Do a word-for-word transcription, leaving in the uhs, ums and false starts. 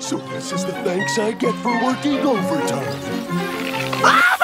So this is the thanks I get for working overtime. Ah!